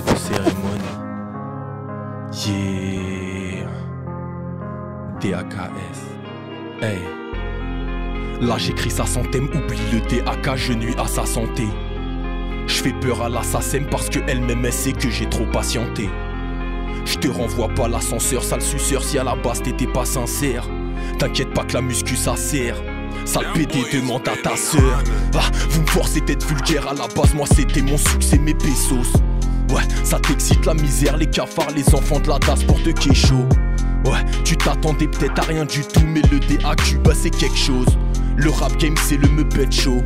maître de cérémonie. Yeah. DAKS. Hey. Là j'écris sa centaine, oublie le DAK, je nuis à sa santé. Je fais peur à l'assassin parce que elle-même elle sait que j'ai trop patienté. Je te renvoie pas l'ascenseur, sale suceur, si à la base t'étais pas sincère. T'inquiète pas que la muscu ça sert. Sale pédé, demande à ta sœur. Ah, vous me forcez d'être vulgaire, à la base moi c'était mon succès, mes pesos. Ouais, ça t'excite la misère, les cafards, les enfants de la DAS pour te kécho. Ouais, tu t'attendais peut-être à rien du tout, mais le DAQ, bah c'est quelque chose. Le rap game c'est le me pète chaud.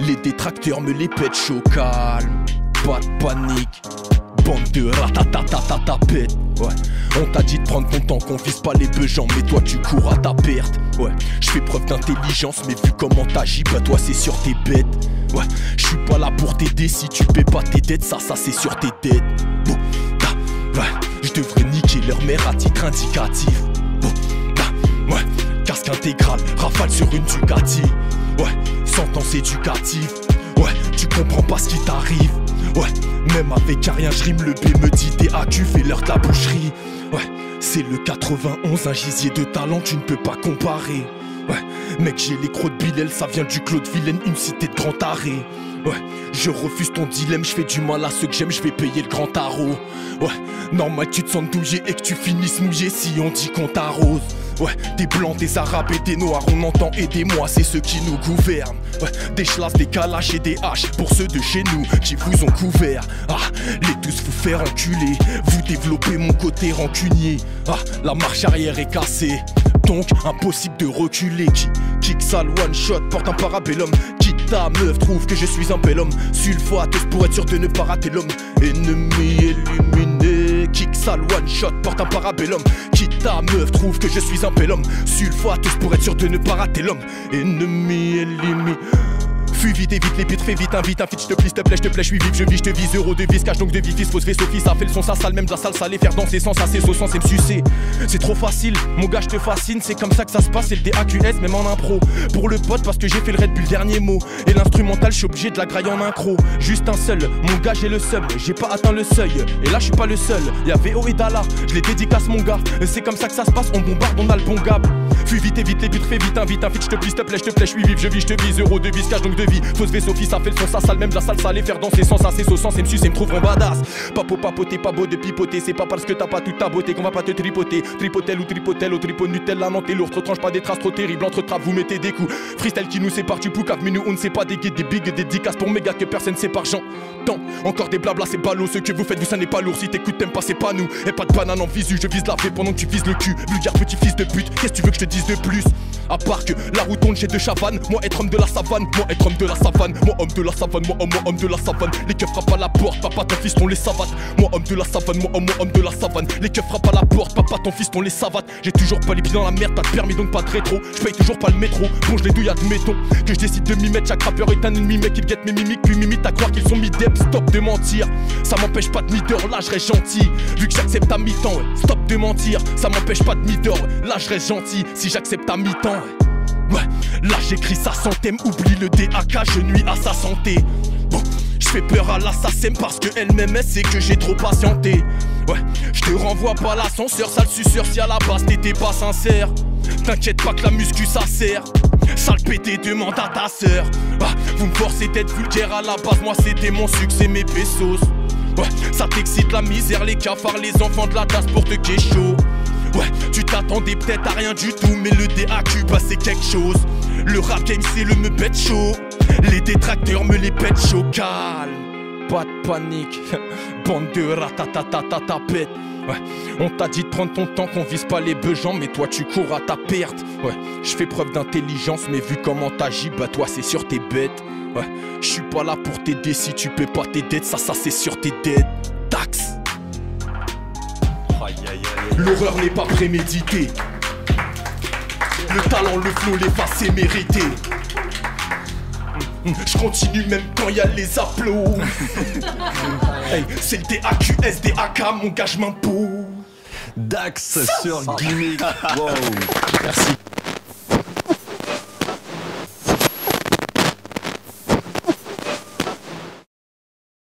Les détracteurs me les pètent chaud, calme, pas de panique. Bande de ratatatatata pète. Ouais, on t'a dit de prendre ton temps, qu'on vise pas les beugents, mais toi tu cours à ta perte. Ouais, je fais preuve d'intelligence, mais vu comment t'agis, bah toi c'est sur tes bêtes. Ouais, je suis pas là pour t'aider si tu paies pas tes dettes, ça c'est sur tes dettes. Bon, ouais, je devrais niquer leur mère à titre indicatif. Bon, ouais, casque intégral, rafale sur une Ducati. Ouais, sentence éducative. Ouais, tu comprends pas ce qui t'arrive. Ouais, même avec un rien, je rime le B, me dit DAQ, fais l'heure de la boucherie. Ouais, c'est le 91, un gisier de talent, tu ne peux pas comparer. Ouais, mec, j'ai les crocs de Bilel, ça vient du Claude Vilaine, une cité de grand arrêt. Ouais, je refuse ton dilemme, je fais du mal à ceux que j'aime, je vais payer le grand tarot. Ouais, normal tu te sens douillé et que tu finisses mouillé si on dit qu'on t'arrose. Ouais, des blancs, des arabes et des noirs, on entend aidez-moi, c'est ceux qui nous gouvernent. Ouais, des chlasses, des calaches et des haches pour ceux de chez nous qui vous ont couvert. Ah, les tous vous faire enculer, vous développez mon côté rancunier. Ah, la marche arrière est cassée, donc impossible de reculer. Kick sale, one shot, porte un parabellum. Quitte ta meuf, trouve que je suis un bel homme. Sulfateuse pour être sûr de ne pas rater l'homme. Ennemi éliminé. Kick sale, one shot, porte un parabellum. Quitte ta meuf, trouve que je suis un bel homme. Sulfateuse pour être sûr de ne pas rater l'homme. Ennemi éliminé. Fuis vite, évite les putes, fais vite, invite un fit, j'te plais, je suis vif, je vis, je te vise, euro de vis, cache donc de vis, fils, fausse, fais Sophie, ça fait le son, ça sale, même de la salle, ça les faire danser sans ça, c'est sauce, sans c'est me sucer. C'est trop facile, mon gars, je te fascine, c'est comme ça que ça se passe, c'est le DAQS, même en impro. Pour le pote, parce que j'ai fait le Red Bull, dernier mot. Et l'instrumental, je suis obligé de la grailler en incro. Juste un seul, mon gars, j'ai le seum, j'ai pas atteint le seuil, et là, je suis pas le seul. Y'a VO et Dala, je les dédicace, mon gars, c'est comme ça que ça se passe, on bombarde, on a le bon gab. Fuis vite, évite les putes, fais vite, invite un fit, j'te plais, je suis vif, je vis, je te vise, euro de vis, cache donc de vis. Fausse vaisseau, fils, ça fait le son, ça sale, même la salle, ça les faire danser sans ça, c'est sauce, sans c'est me sucer, me trouveront badass. Papoter, pas beau de pipoter, c'est pas parce que t'as pas toute ta beauté qu'on va pas te tripoter. Tripotel ou tripotel, au tripot Nutella, non t'es lourd, te retranche pas des traces trop terribles, entre trappes vous mettez des coups. Freestyle qui nous sépare du poucave, mais nous on ne sait pas des guides, des bigs, des dédicaces pour méga que personne sépare, j'entends. Encore des blabla, c'est ballot, ce que vous faites, vous ça n'est pas lourd, si t'écoutes, t'aimes pas, c'est pas nous. Et pas de banane en visu, je vise la paix pendant que tu vises le cul. Vulgaire petit fils de pute, qu'est-ce que tu veux que je te dise de plus? À part que la roue tourne chez deux chavannes, moi être homme de la savane, moi homme de la savane. Les keufs frappent à la porte, papa ton fils, on les savate. Moi homme de la savane. Les keufs frappent à la porte, papa ton fils, on les savate. J'ai toujours pas les pieds dans la merde, pas de permis donc pas de rétro. Je paye toujours pas le métro, bon je les douille admettons. Que je décide de m'y mettre, chaque rappeur est un ennemi, mec il guette mes mimiques, puis m'imite à croire qu'ils sont mid-dep. Stop de mentir, ça m'empêche pas de mid-dor, là je reste gentil. Vu que j'accepte à mi-temps, ouais. Stop de mentir, ça m'empêche pas de mid-dor, ouais. Là je reste gentil, si j'accepte à mi-temps, ouais. Ouais, là j'écris sa centaine, oublie le DAK, je nuis à sa santé. Bon, je fais peur à l'assassin parce que elle-même elle sait que j'ai trop patienté. Ouais, je te renvoie pas l'ascenseur, sale suceur, si à la base t'étais pas sincère. T'inquiète pas que la muscu ça sert. Sale pété, demande à ta sœur. Ah, vous me forcez d'être vulgaire, à la base moi c'était mon succès, mes pesos. Ouais, ça t'excite la misère, les cafards, les enfants de la DAS pour te kécho. Ouais, tu t'attendais peut-être à rien du tout, mais le DAQ, bah c'est quelque chose. Le rap game, c'est le me pète chaud. Les détracteurs me les pètent chaud, calme, pas de panique. Bande de ratatatatata pète. Ouais, on t'a dit de prendre ton temps, qu'on vise pas les beugents, mais toi tu cours à ta perte. Ouais, je fais preuve d'intelligence, mais vu comment t'agis, bah toi c'est sur tes bêtes. Ouais, je suis pas là pour t'aider si tu paies pas tes dettes, ça c'est sur tes dettes. DAKS. L'horreur n'est pas préméditée. Le talent, le flow, les faces est mérité. Je continue même quand il y a les applaudissements. Hey, c'est le DAQS, DAK, mon gage m'impose. DAKS sur Gimmick. Wow. Merci.